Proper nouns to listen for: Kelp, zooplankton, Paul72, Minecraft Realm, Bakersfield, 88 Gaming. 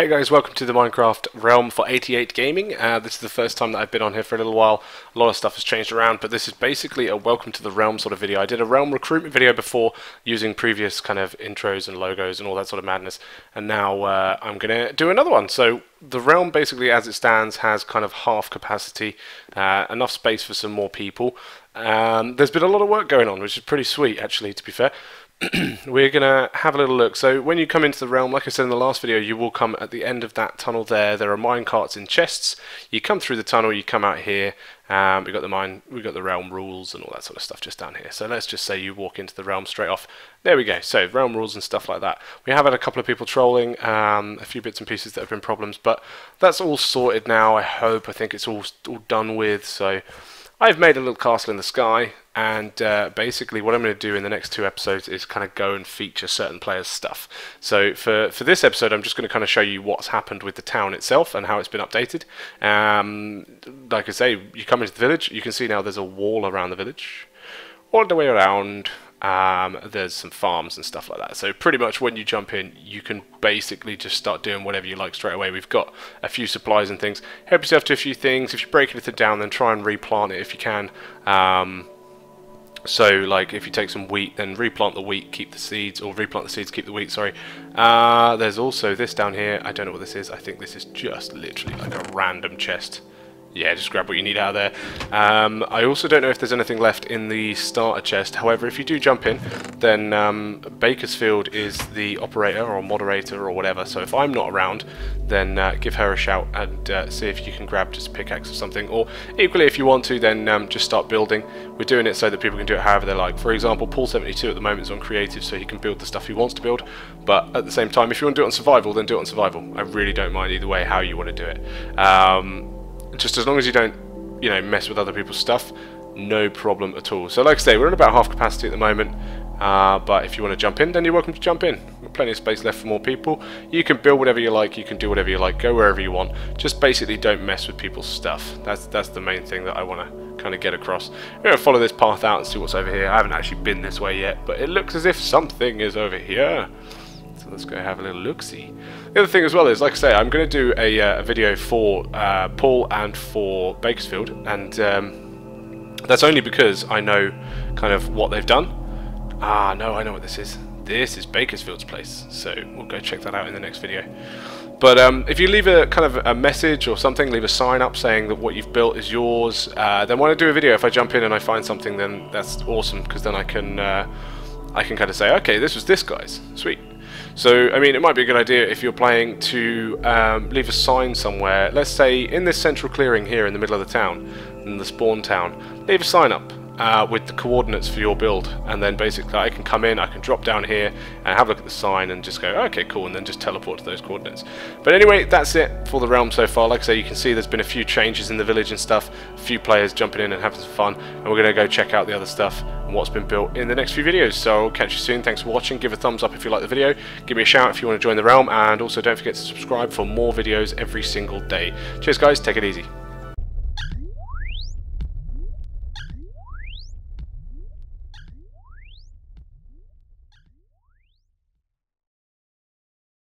Hey guys, welcome to the Minecraft Realm for 88 Gaming. This is the first time that I've been on here for a little while. A lot of stuff has changed around, but this is basically a welcome to the Realm sort of video. I did a Realm recruitment video before using previous kind of intros and logos and all that sort of madness, and now I'm going to do another one. So the Realm basically as it stands has kind of half capacity, enough space for some more people. There's been a lot of work going on, which is pretty sweet actually, to be fair. We're gonna have a little look. So when you come into the Realm, like I said in the last video, you will come at the end of that tunnel there. There are mine carts in chests. You come through the tunnel, you come out here. We've got the Realm rules and all that sort of stuff just down here. So let's just say you walk into the Realm straight off. There we go. So Realm rules and stuff like that. We have had a couple of people trolling, a few bits and pieces that have been problems, but that's all sorted now. I hope. I think it's all done with. So I've made a little castle in the sky, and basically what I'm going to do in the next two episodes is kind of go and feature certain players' stuff. So for this episode, I'm just going to kind of show you what's happened with the town itself and how it's been updated. Like I say, you come into the village, you can see now there's a wall around the village, all the way around. There's some farms and stuff like that. So pretty much when you jump in, you can basically just start doing whatever you like straight away. We've got a few supplies and things. Help yourself to a few things. If you break anything down, then try and replant it if you can. So like if you take some wheat, then replant the wheat, keep the seeds, or replant the seeds, keep the wheat, sorry. There's also this down here. I don't know what this is. I think this is just literally like a random chest. Yeah, just grab what you need out of there. I also don't know if there's anything left in the starter chest. However, if you do jump in, then Bakersfield is the operator or moderator or whatever. So if I'm not around, then give her a shout and see if you can grab just a pickaxe or something. Or equally, if you want to, then just start building. We're doing it so that people can do it however they like. For example, Paul72 at the moment is on creative, so he can build the stuff he wants to build. But at the same time, if you want to do it on survival, then do it on survival. I really don't mind either way how you want to do it. Just as long as you don't, you know, mess with other people's stuff, no problem at all. So like I say, we're at about half capacity at the moment, but if you want to jump in, then you're welcome to jump in. Plenty of space left for more people. You can build whatever you like, you can do whatever you like, go wherever you want. Just basically don't mess with people's stuff. That's the main thing that I want to kind of get across. We're going to follow this path out and see what's over here. I haven't actually been this way yet, but it looks as if something is over here. Let's go have a little look-see. The other thing as well is, like I say, I'm going to do a video for Paul and for Bakersfield, and that's only because I know kind of what they've done. Ah, no, I know what this is. This is Bakersfield's place, so we'll go check that out in the next video. But if you leave a kind of a message or something, leave a sign up saying that what you've built is yours, then when I do a video, if I jump in and I find something, then that's awesome, because then I can kind of say, okay, this was this guy's. Sweet. So, I mean, it might be a good idea if you're playing to leave a sign somewhere. Let's say in this central clearing here in the middle of the town, in the spawn town, leave a sign up with the coordinates for your build. And then basically I can come in, I can drop down here and have a look at the sign and just go, okay, cool, and then just teleport to those coordinates. But anyway, that's it for the Realm so far. Like I say, you can see there's been a few changes in the village and stuff, a few players jumping in and having some fun, and we're going to go check out the other stuff and what's been built in the next few videos. So I'll catch you soon. Thanks for watching. Give a thumbs up if you like the video, give me a shout if you want to join the Realm, and also don't forget to subscribe for more videos every single day. Cheers guys, take it easy.